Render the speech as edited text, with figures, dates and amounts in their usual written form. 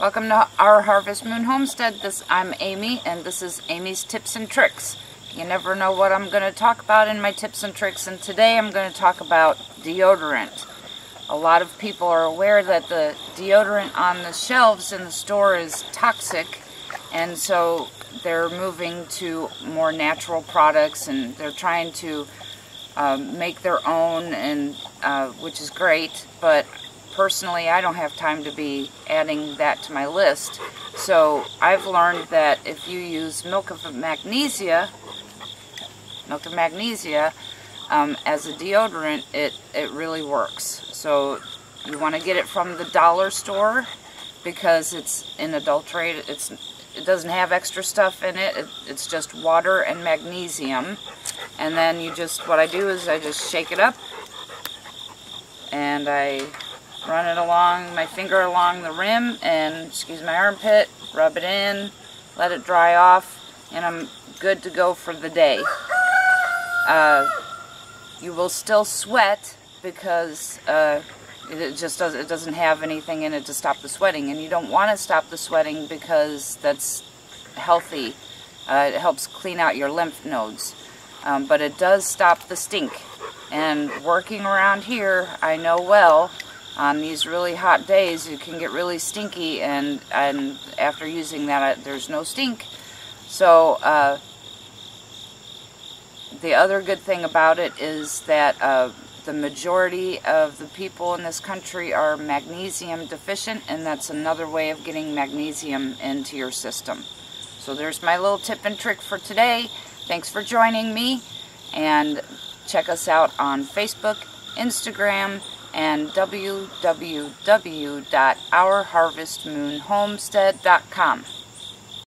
Welcome to Our Harvest Moon Homestead. I'm Amy, and this is Amy's Tips and Tricks. You never know what I'm going to talk about in my tips and tricks, and today I'm going to talk about deodorant. A lot of people are aware that the deodorant on the shelves in the store is toxic, and so they're moving to more natural products, and they're trying to make their own, and which is great, but personally I don't have time to be adding that to my list. So I've learned that if you use Milk of Magnesia as a deodorant, it really works. So you want to get it from the dollar store because it's unadulterated. It doesn't have extra stuff in it. It's just water and magnesium. And then you just, what I do is I just shake it up and I run it along, my finger along the rim and, excuse my armpit, rub it in, let it dry off, and I'm good to go for the day. You will still sweat because it doesn't have anything in it to stop the sweating, and you don't want to stop the sweating because that's healthy. It helps clean out your lymph nodes, but it does stop the stink. And working around here, I know well, on these really hot days you can get really stinky, and after using that there's no stink. So the other good thing about it is that the majority of the people in this country are magnesium deficient, and that's another way of getting magnesium into your system. So there's my little tip and trick for today. Thanks for joining me, and check us out on Facebook, Instagram, and www.ourharvestmoonhomestead.com.